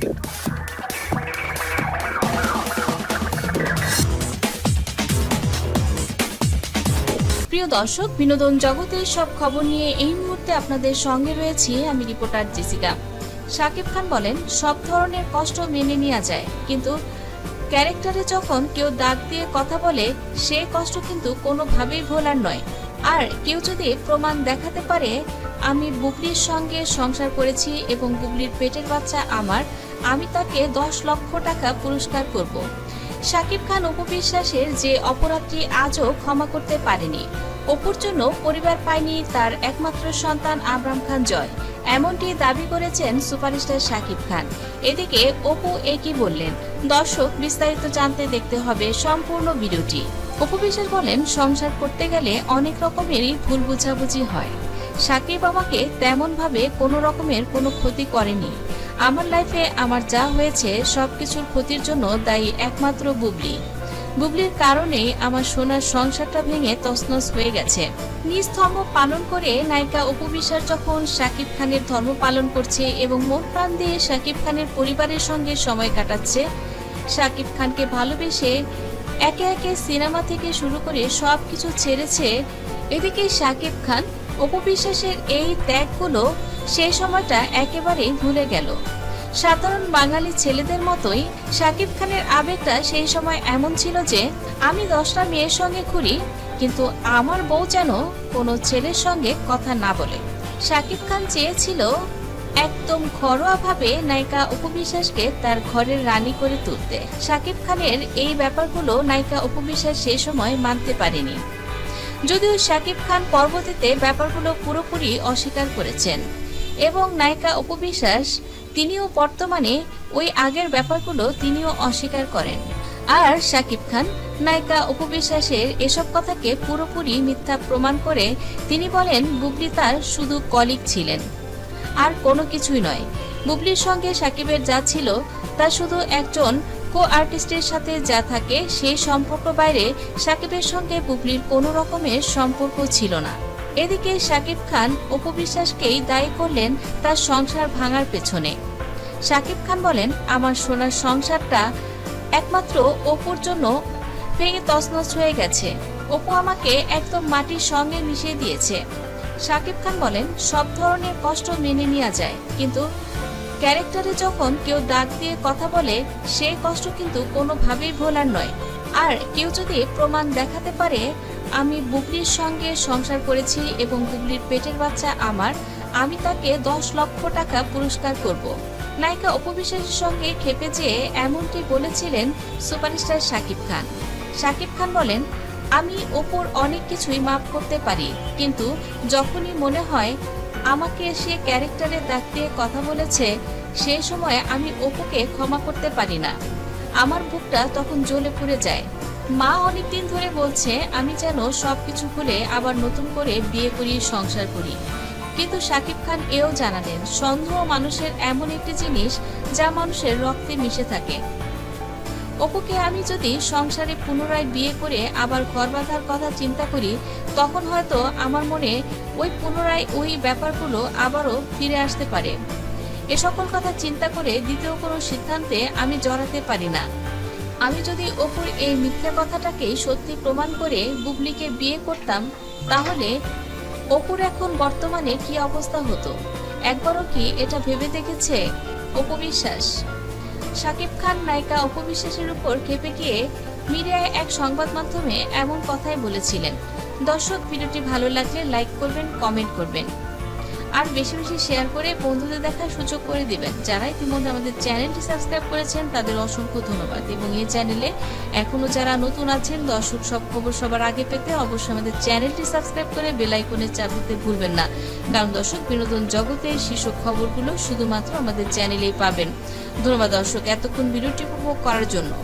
প্রিয় দর্শক, বিনোদন জগতের সব খবর নিয়ে এই মুহূর্তে আপনাদের সঙ্গে রয়েছি আমি রিপোর্টার জেসিকা। শাকিব খান বলেন, সব ধরনের কষ্ট মেনে নেওয়া যায়, কিন্তু ক্যারেক্টারে যখন কেউ দাগ দিয়ে কথা বলে সেই কষ্ট কিন্তু কোনোভাবেই ভোলার নয়। আর কেউ যদি প্রমাণ দেখাতে পারে আমি বুবলির সঙ্গে সংসার করেছি এবং বুবলির পেটের বাচ্চা আমার, আমি তাকে 10 লক্ষ টাকা পুরস্কার করব। শাকিব খান অপু বিশ্বাসের যে অপরাধটি আজও ক্ষমা করতে পারেনি, অপুর জন্য পরিবার পায়নি তার একমাত্র সন্তান আবরাম খান জয়, এমনটি দাবি করেছেন সুপারস্টার শাকিব খান। এদিকে অপু একই বললেন। দর্শক, বিস্তারিত জানতে দেখতে হবে সম্পূর্ণ ভিডিওটি। অপু বিশ্বাস বলেন, সংসার করতে গেলে অনেক রকমেরই ভুল বোঝাবুঝি হয়। শাকিব আমাকে তেমনভাবে কোনো রকমের কোনো ক্ষতি করেনি। আমার লাইফে আমার যা হয়েছে সবকিছুর ক্ষতির জন্য দায়ী একমাত্র বুবলি। বুবলির কারণে আমার সোনার সংসারটা ভেঙে তছনছ হয়ে গেছে। নিস্তম্ভ পালন করে নায়িকা অপু বিশ্বাস যখন শাকিব খানের ধর্ম পালন করছে এবং মন প্রাণ দিয়ে শাকিব খানের পরিবারের সঙ্গে সময় কাটাচ্ছে, শাকিব খানকে ভালোবেসে একে একে সিনেমা থেকে শুরু করে সবকিছু ছেড়েছে। এদিকে শাকিব খান অপু বিশ্বাসের এই ত্যাগগুলো সেই সময়টা একেবারেই ভুলে গেল। সাধারণ বাঙালি ছেলেদের মতোই শাকিব খানের আবেগটা সেই সময় এমন ছিল যে আমি 10টা মেয়ের সঙ্গে ঘুরি, কিন্তু আমার বউ যেন কোনো ছেলের সঙ্গে কথা না বলে। শাকিব খান চেয়েছিল একদম ঘরোয়াভাবে নায়িকা অপু বিশ্বাসকে তার ঘরের রানী করে তুলতে। শাকিব খানের এই ব্যাপারগুলো নায়িকা অপু বিশ্বাস সেই সময় মানতে পারেনি, যদিও শাকিব খান পরবর্তীতে ব্যাপারগুলো পুরোপুরি অস্বীকার করেছেন এবং নায়িকা অপু বিশ্বাস তিনিও বর্তমানে ওই আগের ব্যাপারগুলো তিনিও অস্বীকার করেন। আর শাকিব খান নায়িকা অপু বিশ্বাসের এসব কথাকে পুরোপুরি মিথ্যা প্রমাণ করে তিনি বলেন, বুবলি তার শুধু কলিগ ছিলেন, আর কোনো কিছুই নয়। বুবলির সঙ্গে শাকিবের যা ছিল তা শুধু একজন কো-আর্টিস্টের সাথে যা থাকে সেই সম্পর্ক বাইরে শাকিবের সঙ্গে বুবলির কোনো রকমের সম্পর্ক ছিল না। এদিকে শাকিব খান অপু বিশ্বাসকেই দায়ী করলেন তার সংসার ভাঙার পেছনে। শাকিব খান বলেন, আমার সোনার সংসারটা একমাত্র অপুর জন্য ভেঙে তছনছ হয়ে গেছে। অপু আমাকে একদম মাটির সঙ্গে মিশিয়ে দিয়েছে। শাকিব খান বলেন, সব ধরনের কষ্ট মেনে নেওয়া যায়, কিন্তু ক্যারেক্টারে যখন কেউ দাগ দিয়ে কথা বলে সেই কষ্ট কিন্তু কোনোভাবেই ভোলার নয়। আর কেউ যদি প্রমাণ দেখাতে পারে আমি বুবলির সঙ্গে সংসার করেছি এবং বুবলির পেটের বাচ্চা আমার, আমি তাকে 10 লক্ষ টাকা পুরস্কার করব। নায়িকা অপু বিশ্বাসের সঙ্গে খেপে যেয়ে এমনটি বলেছিলেন সুপারস্টার শাকিব খান। শাকিব খান বলেন, আমি অপুর অনেক কিছুই মাফ করতে পারি, কিন্তু যখনই মনে হয় আমাকে সে ক্যারেক্টারে দাগ দিয়ে কথা বলেছে সেই সময় আমি অপুকে ক্ষমা করতে পারি না। আমার বুকটা তখন জ্বলে পুড়ে যায়। মা অনেকদিন ধরে বলছে আমি যেন সবকিছু ভুলে আবার নতুন করে বিয়ে করি, সংসার করি, কিন্তু শাকিব খান এও জানালেন, সন্দেহ মানুষের এমন একটি জিনিস যা মানুষের রক্তে মিশে থাকে। অপুকে আমি যদি সংসারে পুনরায় বিয়ে করে আবার ঘর বাঁধার কথা চিন্তা করি, তখন হয়তো আমার মনে ওই পুনরায় ওই ব্যাপারগুলো আবারও ফিরে আসতে পারে। এ সকল কথা চিন্তা করে দ্বিতীয় কোনো সিদ্ধান্তে আমি জড়াতে পারি না। আমি যদি অপুর এই মিথ্যা কথাটাকে সত্যি প্রমাণ করে বুবলিকে বিয়ে করতাম, তাহলে অপুর এখন বর্তমানে কি অবস্থা হতো? একবারও কি এটা ভেবে দেখেছে অপু বিশ্বাস? শাকিব খান নায়িকা অপু বিশ্বাসের উপর খেপে গিয়ে মিডিয়ায় এক সংবাদ মাধ্যমে এমন কথাই বলেছিলেন। দর্শক, ভিডিওটি ভালো লাগলে লাইক করবেন, কমেন্ট করবেন, আর বেশি বেশি শেয়ার করে বন্ধুদের দেখার সুযোগ করে দিবেন। যারা ইতিমধ্যে আমাদের চ্যানেলটি সাবস্ক্রাইব করেছেন তাদের অসংখ্য ধন্যবাদ। এবং এই চ্যানেলে এখনো যারা নতুন আছেন, দর্শক, সব খবর সবার আগে পেতে অবশ্যই আমাদের চ্যানেলটি সাবস্ক্রাইব করে বেল আইকনে চাপ দিতে ভুলবেন না। কারণ দর্শক, বিনোদন জগতের শীর্ষ খবরগুলো শুধুমাত্র আমাদের চ্যানেলেই পাবেন। ধন্যবাদ দর্শক, এতক্ষণ ভিডিওটি উপভোগ করার জন্য।